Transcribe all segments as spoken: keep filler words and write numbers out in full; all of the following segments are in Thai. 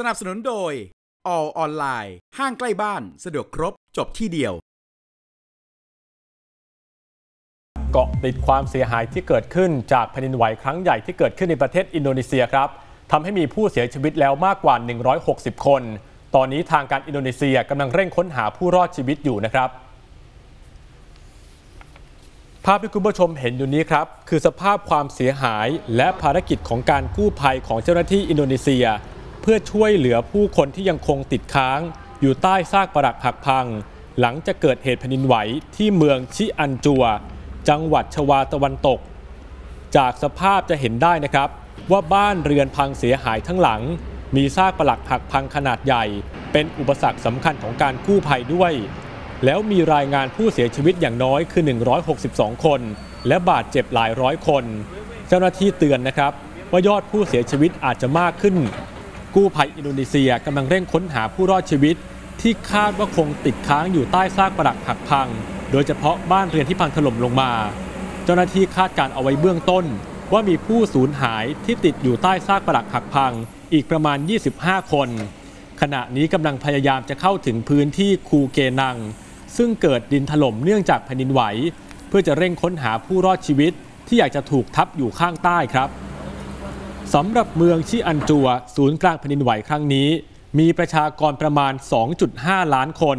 สนับสนุนโดย All Online ห้างใกล้บ้านสะดวกครบจบที่เดียวเกาะติดความเสียหายที่เกิดขึ้นจากแผ่นดินไหวครั้งใหญ่ที่เกิดขึ้นในประเทศอินโดนีเซียครับทำให้มีผู้เสียชีวิตแล้วมากกว่าหนึ่งร้อยหกสิบคนตอนนี้ทางการอินโดนีเซียกำลังเร่งค้นหาผู้รอดชีวิตอยู่นะครับภาพที่คุณผู้ชมเห็นอยู่นี้ครับคือสภาพความเสียหายและภารกิจของการกู้ภัยของเจ้าหน้าที่อินโดนีเซียเพื่อช่วยเหลือผู้คนที่ยังคงติดค้างอยู่ใต้ซากปรักหักพังหลังจากเกิดเหตุแผ่นดินไหวที่เมืองชิอันจัวจังหวัดชวาตะวันตกจากสภาพจะเห็นได้นะครับว่าบ้านเรือนพังเสียหายทั้งหลังมีซากปรักหักพังขนาดใหญ่เป็นอุปสรรคสำคัญของการกู้ภัยด้วยแล้วมีรายงานผู้เสียชีวิตอย่างน้อยคือหนึ่งร้อยหกสิบสองคนและบาดเจ็บหลายร้อยคนเจ้าหน้าที่เตือนนะครับว่ายอดผู้เสียชีวิตอาจจะมากขึ้นกู้ภัยอินโดนีเซียกำลังเร่งค้นหาผู้รอดชีวิตที่คาดว่าคงติดค้างอยู่ใต้ซากปรักหักพังโดยเฉพาะบ้านเรือนที่พังถล่มลงมาเจ้าหน้าที่คาดการเอาไว้เบื้องต้นว่ามีผู้สูญหายที่ติดอยู่ใต้ซากปรักหักพังอีกประมาณยี่สิบห้าคนขณะนี้กำลังพยายามจะเข้าถึงพื้นที่คูเกนังซึ่งเกิดดินถล่มเนื่องจากแผ่นดินไหวเพื่อจะเร่งค้นหาผู้รอดชีวิตที่อยากจะถูกทับอยู่ข้างใต้ครับสำหรับเมืองชิอันจัวศูนย์กลางแผ่นดินไหวครั้งนี้มีประชากรประมาณ สองจุดห้า ล้านคน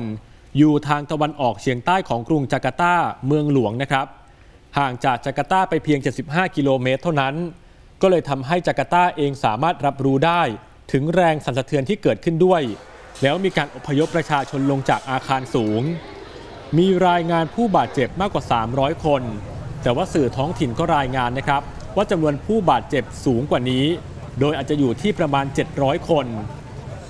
อยู่ทางตะวันออกเฉียงใต้ของกรุงจาการ์ตาเมืองหลวงนะครับห่างจากจาการ์ตาไปเพียงเจ็ดสิบห้ากิโลเมตรเท่านั้นก็เลยทำให้จาการ์ตาเองสามารถรับรู้ได้ถึงแรงสั่นสะเทือนที่เกิดขึ้นด้วยแล้วมีการอพยพประชาชนลงจากอาคารสูงมีรายงานผู้บาดเจ็บมากกว่าสามร้อยคนแต่ว่าสื่อท้องถิ่นก็รายงานนะครับว่าจำนวนผู้บาดเจ็บสูงกว่านี้โดยอาจจะอยู่ที่ประมาณเจ็ดร้อยคน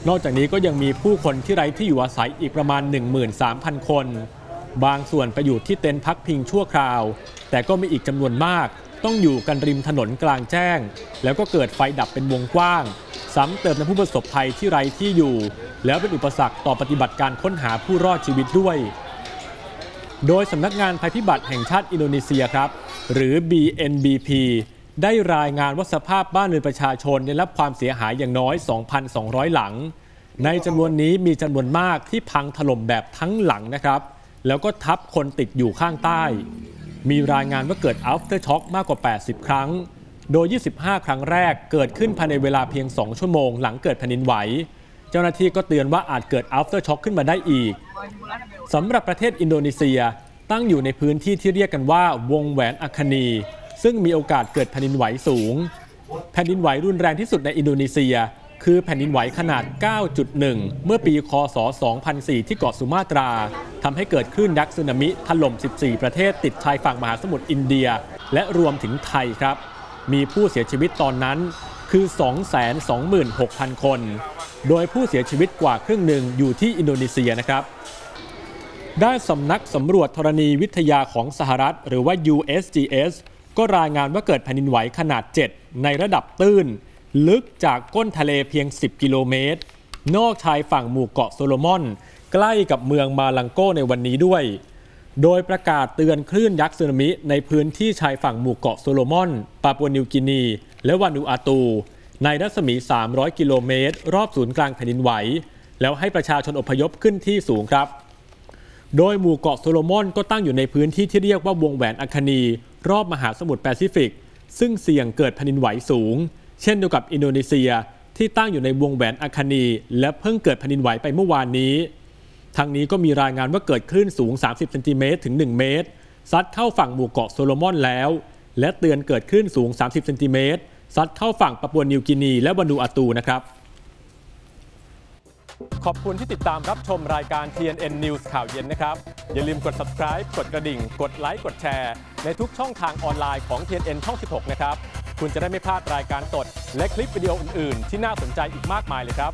นอกจากนี้ก็ยังมีผู้คนที่ไร้ที่อยู่อาศัยอีกประมาณ หนึ่งหมื่นสามพัน คนบางส่วนไปอยู่ที่เต็นท์พักพิงชั่วคราวแต่ก็มีอีกจำนวนมากต้องอยู่กันริมถนนกลางแจ้งแล้วก็เกิดไฟดับเป็นวงกว้างซ้ำเติมในผู้ประสบภัยที่ไร้ที่อยู่แล้วเป็นอุปสรรคต่อปฏิบัติการค้นหาผู้รอดชีวิตด้วยโดยสำนักงานภัยพิบัติแห่งชาติอินโดนีเซียครับหรือ บี เอ็น บี พี ได้รายงานว่าสภาพบ้านเรือนประชาชนได้รับความเสียหายอย่างน้อย สองพันสองร้อย หลังในจำนวนนี้มีจำนวนมากที่พังถล่มแบบทั้งหลังนะครับแล้วก็ทับคนติดอยู่ข้างใต้มีรายงานว่าเกิด aftershock มากกว่าแปดสิบครั้งโดยยี่สิบห้าครั้งแรกเกิดขึ้นภายในเวลาเพียงสองชั่วโมงหลังเกิดแผ่นดินไหวเจ้าหน้าที่ก็เตือนว่าอาจเกิด aftershock ขึ้นมาได้อีกสำหรับประเทศอินโดนีเซียตั้งอยู่ในพื้นที่ที่เรียกกันว่าวงแหวนอัคนีซึ่งมีโอกาสเกิดแผ่นดินไหวสูงแผ่นดินไหวรุนแรงที่สุดในอินโดนีเซียคือแผ่นดินไหวขนาด เก้าจุดหนึ่ง เมื่อปีค.ศ. สองพันสี่ที่เกาะสุมาตราทำให้เกิดคลื่นยักษ์สึนามิถล่มสิบสี่ประเทศติดชายฝั่งมหาสมุทรอินเดียและรวมถึงไทยครับมีผู้เสียชีวิตตอนนั้นคือ สองแสนสองหมื่นหกพัน คนโดยผู้เสียชีวิตกว่าครึ่งหนึ่งอยู่ที่อินโดนีเซียนะครับด้านสำนักสำรวจธรณีวิทยาของสหรัฐหรือว่า ยู เอส จี เอส ก็รายงานว่าเกิดแผ่นดินไหวขนาดเจ็ดในระดับตื้นลึกจากก้นทะเลเพียงสิบกิโลเมตรนอกชายฝั่งหมู่เกาะโซโลมอนใกล้กับเมืองมาลังโกในวันนี้ด้วยโดยประกาศเตือนคลื่นยักษ์สึนามิในพื้นที่ชายฝั่งหมู่เกาะโซโลมอนปาปัวนิวกินีและวานูอาตูในรัศมีสามร้อยกิโลเมตรรอบศูนย์กลางแผ่นดินไหวแล้วให้ประชาชนอพยพขึ้นที่สูงครับโดยหมู่เกาะโซโลมอนก็ตั้งอยู่ในพื้นที่ที่เรียกว่าวงแหวนอัคนีรอบมหาสมุทรแปซิฟิกซึ่งเสี่ยงเกิดแผ่นดินไหวสูงเช่นเดียวกับอินโดนีเซียที่ตั้งอยู่ในวงแหวนอัคนีและเพิ่งเกิดแผ่นดินไหวไปเมื่อวานนี้ทางนี้ก็มีรายงานว่าเกิดคลื่นสูงสามสิบเซนติเมตรถึงหนึ่งเมตรซัดเข้าฝั่งหมู่เกาะโซโลมอนแล้วและเตือนเกิดคลื่นสูงสามสิบเซนติเมตรซัดเข้าฝั่งปาปัวนิวกินีและวานูอาตูนะครับขอบคุณที่ติดตามรับชมรายการ ที เอ็น เอ็น News ข่าวเย็นนะครับอย่าลืมกด subscribe กดกระดิ่งกดไลค์กดแชร์ในทุกช่องทางออนไลน์ของ ที เอ็น เอ็น ช่องสิบหกนะครับคุณจะได้ไม่พลาดรายการสดและคลิปวิดีโออื่นๆที่น่าสนใจอีกมากมายเลยครับ